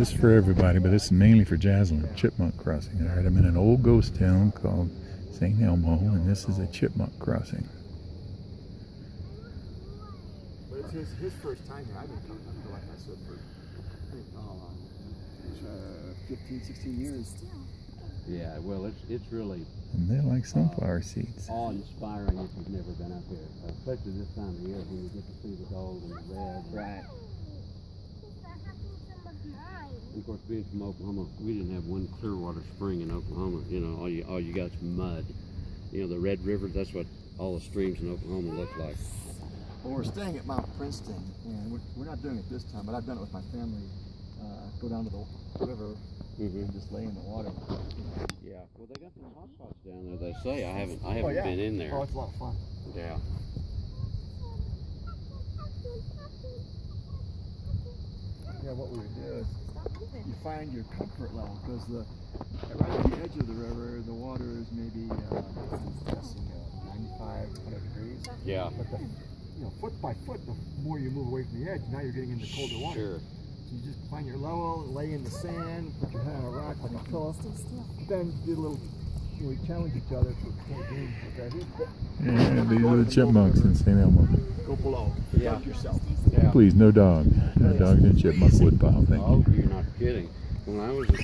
This is for everybody, but this is mainly for Jasmine, chipmunk crossing. All right, I'm in an old ghost town called St. Elmo, and this is a chipmunk crossing. But it's his first time here. I've been coming up for like I said for 15, 16 years. Yeah, well, it's really... And they like sunflower seeds. Awe-inspiring if you've never been up here, especially this time of year when you get to see the gold and the red. Right. And of course, being from Oklahoma, we didn't have one Clearwater spring in Oklahoma. You know, all you got is mud. You know, the Red River, that's what all the streams in Oklahoma look like. Well, we're staying at Mount Princeton, and we're not doing it this time, but I've done it with my family. Go down to the river and just lay in the water. Yeah. Well, they got some hot spots down there, they say. I haven't been in there. Oh, it's a lot of fun. Yeah. Yeah, what we would do is you find your comfort level, because right at the edge of the river, the water is maybe 95, 100 degrees. Yeah. But you know, foot by foot, the more you move away from the edge, now you're getting into colder water. Sure. You just find your level, lay in the sand, put your head on a rock like a pillow. Then do a little, you know, we challenge each other for a game. Yeah, these are the chipmunks in St. Elmo. Go below. Yeah. Dog yourself. Yeah. Please, no dog. No dog in a chipmunk woodpile. Thank you. Oh, you're not kidding. When I was